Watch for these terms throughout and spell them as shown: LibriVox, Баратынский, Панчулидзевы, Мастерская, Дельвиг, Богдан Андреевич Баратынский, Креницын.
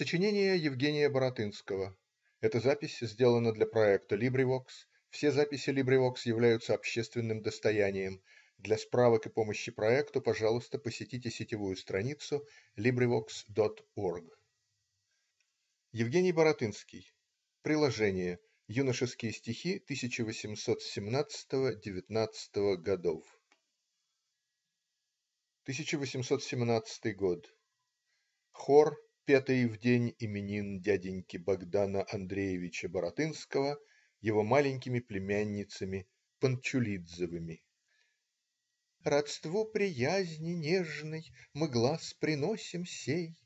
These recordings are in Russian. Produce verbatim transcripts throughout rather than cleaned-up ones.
Сочинение Евгения Баратынского. Эта запись сделана для проекта LibriVox. Все записи LibriVox являются общественным достоянием. Для справок и помощи проекту, пожалуйста, посетите сетевую страницу либривокс точка орг. Евгений Баратынский. Приложение. Юношеские стихи тысяча восемьсот семнадцатого — девятнадцатого годов. тысяча восемьсот семнадцатый год. Хор, петый в день именин дяденьки Богдана Андреевича Баратынского его маленькими племянницами Панчулидзевыми. Родству приязни нежной мы глаз приносим сей,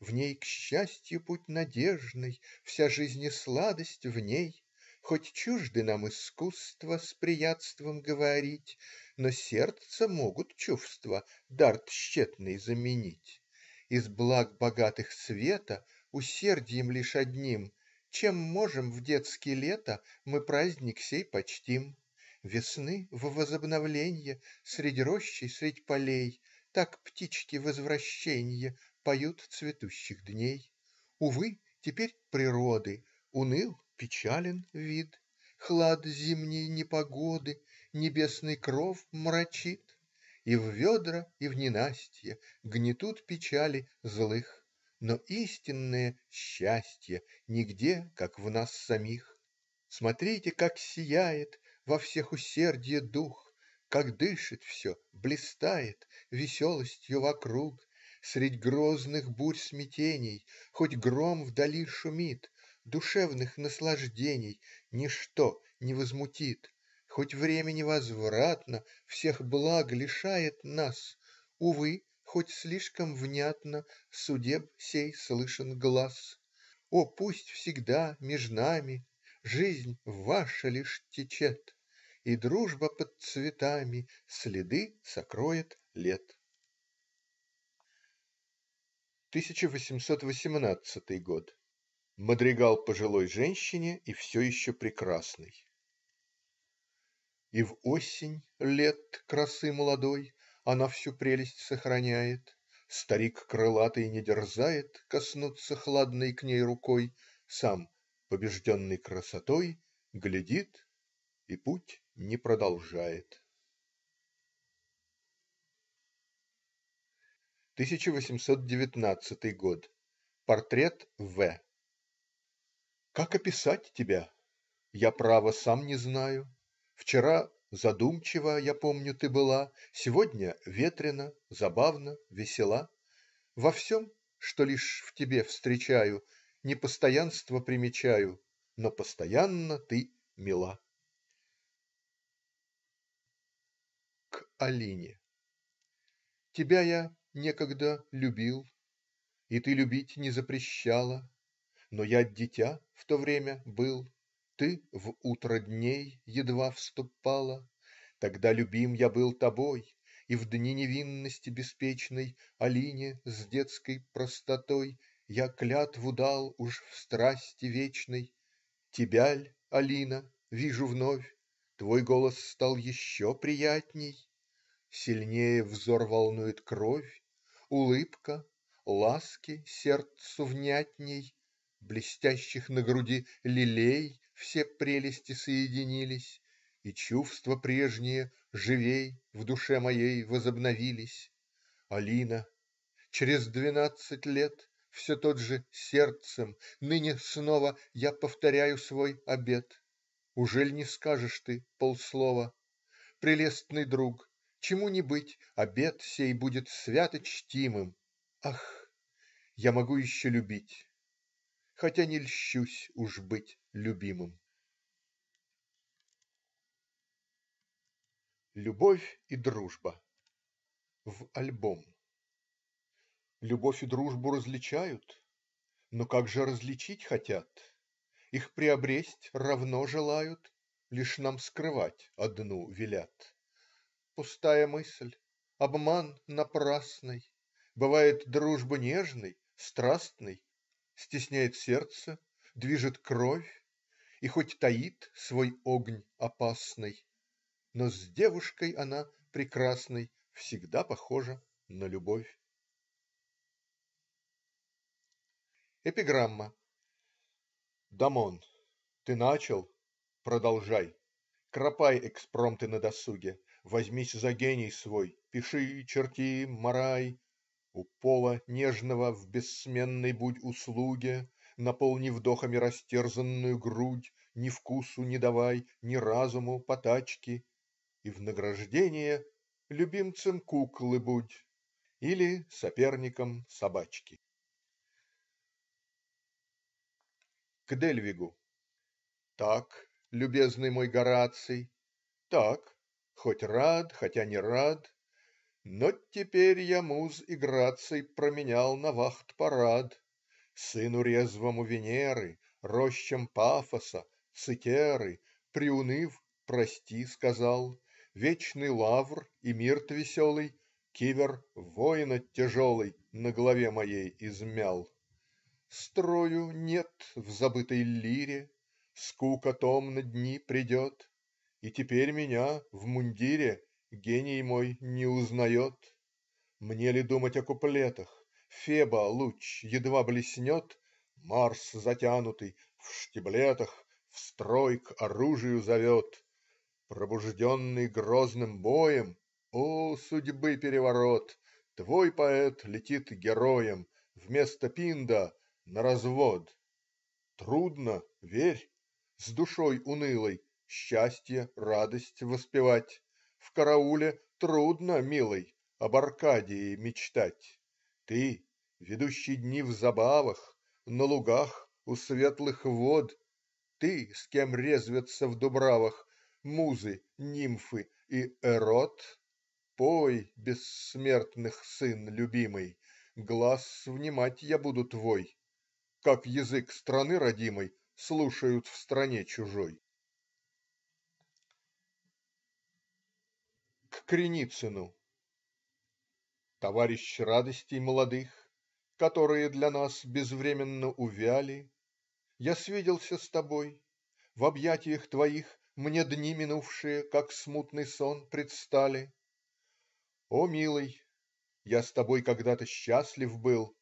в ней к счастью путь надежный, вся жизнь и сладость в ней. Хоть чужды нам искусство с приятством говорить, но сердца могут чувства дар тщетный заменить. Из благ богатых света усердием лишь одним, чем можем в детские лета мы праздник сей почтим. Весны в возобновленье средь рощей, средь полей, так птички возвращенье поют цветущих дней. Увы, теперь природы уныл, печален вид, хлад зимней непогоды небесный кров мрачит, и в ведра, и в ненастье гнетут печали злых, но истинное счастье нигде, как в нас самих. Смотрите, как сияет во всех усердие дух, как дышит все, блистает веселостью вокруг. Средь грозных бурь смятений, хоть гром вдали шумит, душевных наслаждений ничто не возмутит. Хоть время невозвратно всех благ лишает нас, увы, хоть слишком внятно судеб сей слышен глас. О, пусть всегда меж нами жизнь ваша лишь течет, и дружба под цветами следы сокроет лет. тысяча восемьсот восемнадцатый год. Мадригал пожилой женщине и все еще прекрасной. И в осень лет красы молодой она всю прелесть сохраняет. Старик крылатый не дерзает коснуться хладной к ней рукой. Сам, побежденный красотой, глядит и путь не продолжает. тысяча восемьсот девятнадцатый год. Портрет В. Как описать тебя? Я, право, сам не знаю. Вчера задумчива, я помню, ты была, сегодня ветрена, забавна, весела. Во всем, что лишь в тебе встречаю, непостоянство примечаю, но постоянно ты мила. К Алине. Тебя я некогда любил, и ты любить не запрещала, но я дитя в то время был, ты в утро дней едва вступала. Тогда любим я был тобой, и в дни невинности беспечной Алине с детской простотой я клятву дал уж в страсти вечной. Тебя ль, Алина, вижу вновь, твой голос стал еще приятней, сильнее взор волнует кровь, улыбка, ласки сердцу внятней, блестящих на груди лилей все прелести соединились, и чувства прежние живей в душе моей возобновились. Алина, через двенадцать лет все тот же сердцем ныне снова я повторяю свой обет. Ужель не скажешь ты полслова? Прелестный друг, чему не быть, обет сей будет свято чтимым. Ах, я могу еще любить, хотя не льщусь уж быть любимым. Любовь и дружба. В альбом. Любовь и дружбу различают, но как же различить хотят? Их приобресть равно желают, лишь нам скрывать одну велят. Пустая мысль, обман напрасный, бывает дружба нежной, страстной, стесняет сердце, движет кровь и хоть таит свой огонь опасный, но с девушкой она прекрасной всегда похожа на любовь. Эпиграмма. Дамон, ты начал - продолжай. Кропай экспромты на досуге. Возьмись за гений свой. Пиши, черти, марай. У пола нежного в бессменной будь услуге. Наполни вдохами растерзанную грудь. Ни вкусу не давай, ни разуму потачки. И в награждение любимцем куклы будь. Или соперником собачки. К Дельвигу. Так, любезный мой Гораций, так, хоть рад, хотя не рад, но теперь я муз и граций променял на вахт-парад. Сыну резвому Венеры, рощам Пафоса, Цитеры, приуныв, прости, сказал, вечный лавр и мирт веселый, кивер воина тяжелый на главе моей измял. Строю нет в забытой лире, скука томно дни придет, и теперь меня в мундире гений мой не узнает. Мне ли думать о куплетах? Феба луч едва блеснет, Марс затянутый в штиблетах в строй к оружию зовет. Пробужденный грозным боем, о, судьбы переворот! Твой поэт летит героем вместо Пинда на развод. Трудно, верь, с душой унылой счастье, радость воспевать. В карауле трудно, милый, об Аркадии мечтать. Ты, ведущий дни в забавах, на лугах у светлых вод, ты, с кем резвятся в дубравах музы, нимфы и эрот, пой, бессмертных сын любимый, глаз внимать я буду твой, как язык страны родимой слушают в стране чужой. К Креницыну. Товарищ радостей молодых, которые для нас безвременно увяли, я свиделся с тобой, в объятиях твоих мне дни минувшие, как смутный сон, предстали. О, милый, я с тобой когда-то счастлив был.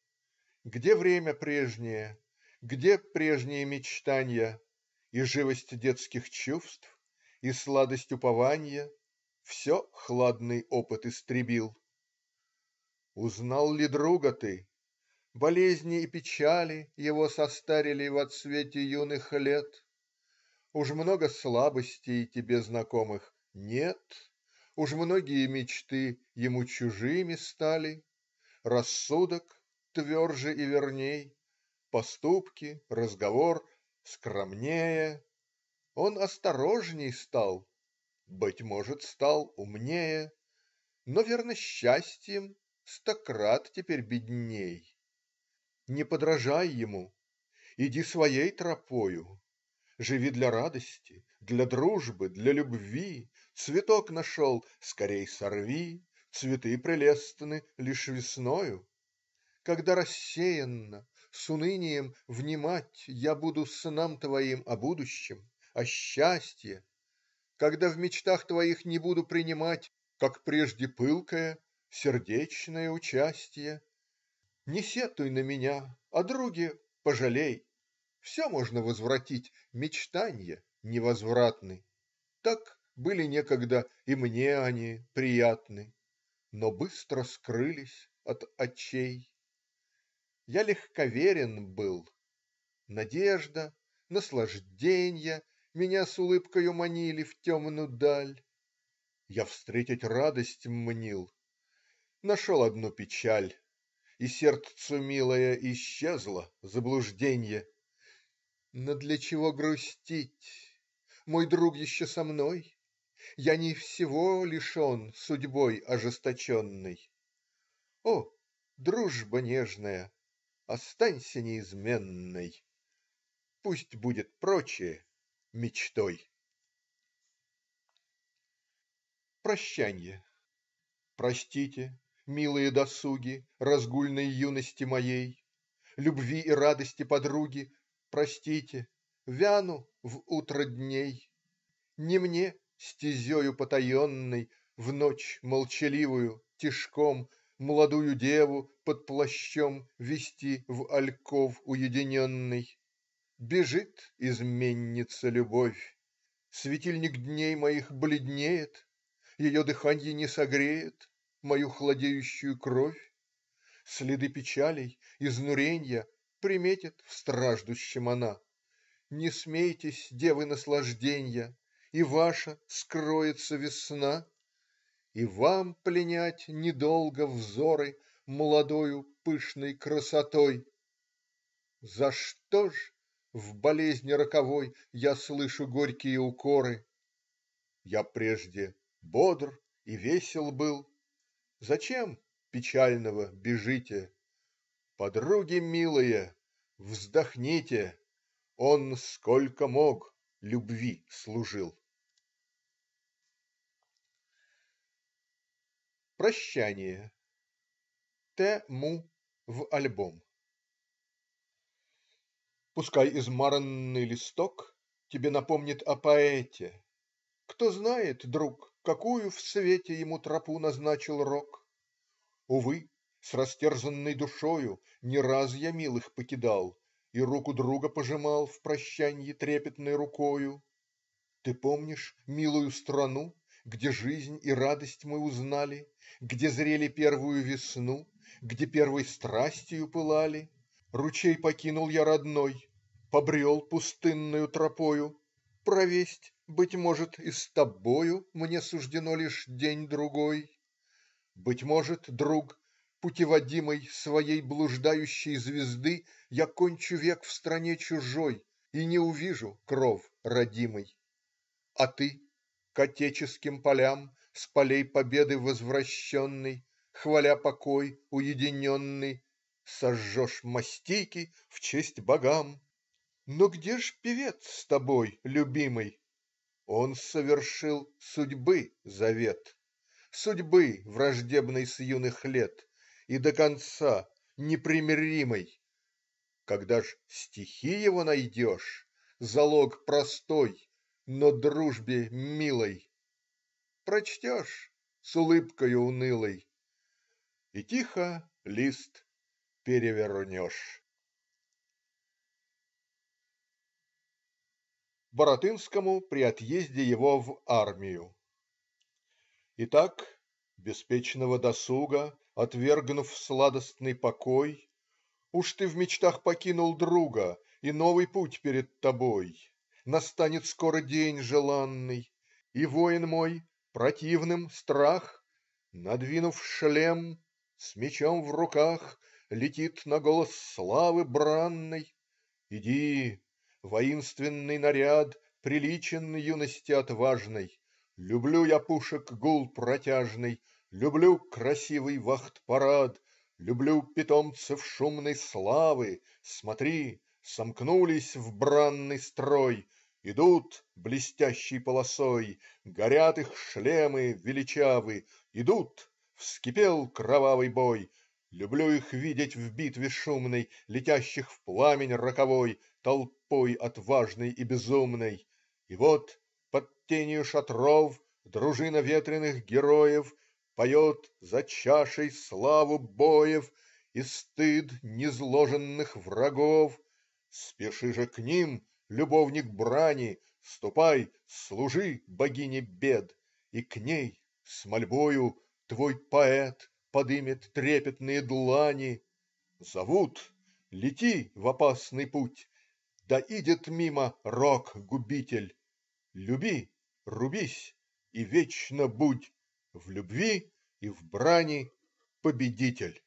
Где время прежнее, где прежние мечтанья, и живость детских чувств, и сладость упования, все хладный опыт истребил. Узнал ли друга ты? Болезни и печали его состарили в отсвете юных лет. Уж много слабостей тебе знакомых нет, уж многие мечты ему чужими стали. Рассудок тверже и верней, поступки, разговор скромнее. Он осторожней стал, быть может, стал умнее, но, верно, счастьем стократ теперь бедней. Не подражай ему, иди своей тропою, живи для радости, для дружбы, для любви. Цветок нашел, скорей сорви, цветы прелестны лишь весною. Когда рассеянно, с унынием внимать я буду снам твоим о будущем, о счастье. Когда в мечтах твоих не буду принимать, как прежде, пылкое, сердечное участие. Не сетуй на меня, о друге пожалей. Все можно возвратить, мечтанья невозвратны. Так были некогда и мне они приятны, но быстро скрылись от очей. Я легковерен был. Надежда, наслажденье меня с улыбкою манили в темную даль. Я встретить радость мнил. Нашел одну печаль, и сердцу милое исчезло заблужденье. Но для чего грустить? Мой друг еще со мной. Я не всего лишен судьбой ожесточенной. О, дружба нежная! Останься неизменной. Пусть будет прочее мечтой. Прощанье. Простите, милые досуги разгульной юности моей, любви и радости подруги, простите, вяну в утро дней. Не мне стезею потаенной в ночь молчаливую тишком молодую деву под плащом вести в альков уединенный. Бежит изменница любовь. Светильник дней моих бледнеет. Ее дыханье не согреет мою хладеющую кровь. Следы печалей, изнуренья приметит в страждущем она. Не смейтесь, девы наслажденья, и ваша скроется весна. И вам пленять недолго взоры молодою пышной красотой. За что ж в болезни роковой я слышу горькие укоры? Я прежде бодр и весел был. Зачем печального бежите? Подруги милые, вздохните. Он сколько мог любви служил. Прощание. Т. Му. В альбом. Пускай измаранный листок тебе напомнит о поэте. Кто знает, друг, какую в свете ему тропу назначил рок. Увы, с растерзанной душою не раз я милых покидал и руку друга пожимал в прощанье трепетной рукою. Ты помнишь милую страну, где жизнь и радость мы узнали, где зрели первую весну, где первой страстью пылали? Ручей покинул я родной, побрел пустынною тропою. Провесть, быть может, и с тобою мне суждено лишь день-другой. Быть может, друг, путеводимой своей блуждающей звезды я кончу век в стране чужой и не увижу кров родимый. А ты, к отеческим полям, с полей победы возвращенный, хваля покой уединенный, сожжешь мастики в честь богам. Но где ж певец с тобой, любимый? Он совершил судьбы завет, судьбы враждебной с юных лет и до конца непримиримой. Когда ж стихи его найдешь, залог простой, но дружбе милой, прочтешь с улыбкою унылой и тихо лист перевернешь. Баратынскому при отъезде его в армию. Итак, беспечного досуга, отвергнув сладостный покой, уж ты в мечтах покинул друга, и новый путь перед тобой. Настанет скоро день желанный, и воин мой, противным страх, надвинув шлем, с мечом в руках, летит на голос славы бранной. Иди, воинственный наряд приличен юности отважной. Люблю я пушек гул протяжный, люблю красивый вахт-парад, люблю питомцев шумной славы. Смотри, сомкнулись в бранный строй, идут блестящей полосой, горят их шлемы величавы, идут, вскипел кровавый бой. Люблю их видеть в битве шумной, летящих в пламень роковой, толпой отважной и безумной. И вот под тенью шатров дружина ветреных героев поет за чашей славу боев и стыд низложенных врагов. Спеши же к ним, любовник брани, ступай, служи богине бед, и к ней с мольбою твой поэт подымет трепетные длани. Зовут, лети в опасный путь, да идет мимо рок-губитель. Люби, рубись и вечно будь в любви и в брани победитель.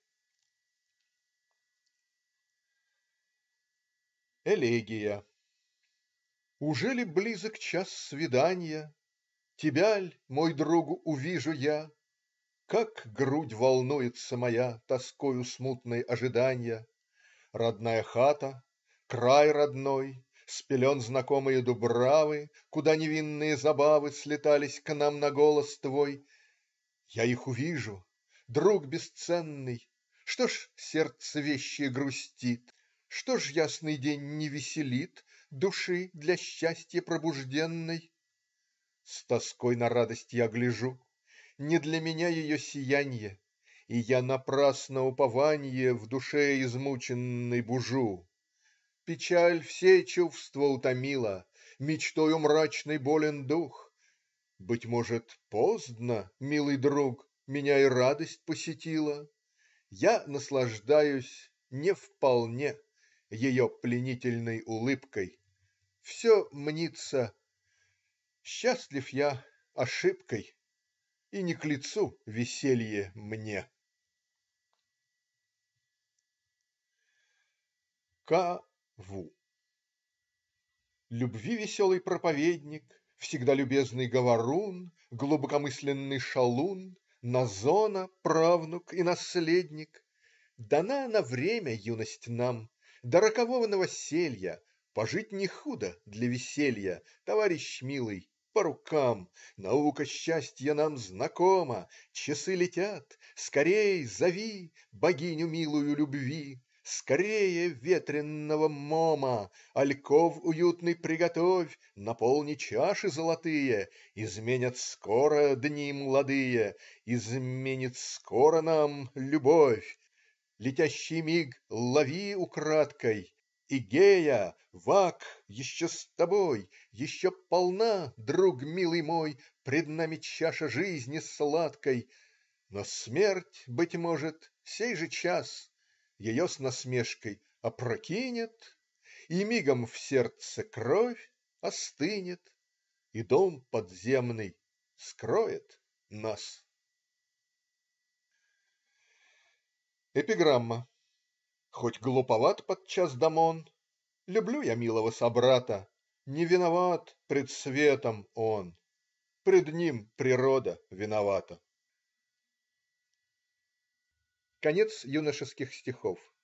Элегия. Уже ли близок час свиданья? Тебя ль, мой друг, увижу я? Как грудь волнуется моя тоскою смутной ожиданья. Родная хата, край родной, с пелен знакомые дубравы, куда невинные забавы слетались к нам на голос твой. Я их увижу, друг бесценный. Что ж сердце вещие грустит? Что ж ясный день не веселит души для счастья пробужденной? С тоской на радость я гляжу. Не для меня ее сиянье, и я напрасно упованье в душе измученной бужу. Печаль все чувства утомила, мечтою мрачной болен дух. Быть может, поздно, милый друг, меня и радость посетила. Я наслаждаюсь не вполне ее пленительной улыбкой. Все мнится, счастлив я ошибкой, и не к лицу веселье мне. К. В. Любви веселый проповедник, всегда любезный говорун, глубокомысленный шалун, Назона правнук и наследник. Дана на время юность нам, до рокового новоселья. Пожить не худо для веселья, товарищ милый, по рукам. Наука счастья нам знакома, часы летят. Скорей зови богиню милую любви. Скорее ветренного мома, альков уютный приготовь, наполни чаши золотые, изменят скоро дни младые, изменит скоро нам любовь. Летящий миг лови украдкой, Игея, Вак, еще с тобой, еще полна, друг милый мой, пред нами чаша жизни сладкой, но смерть, быть может, сей же час ее с насмешкой опрокинет, и мигом в сердце кровь остынет, и дом подземный скроет нас. Эпиграмма. Хоть глуповат подчас Дамон, люблю я милого собрата, не виноват пред светом он, пред ним природа виновата. Конец юношеских стихов.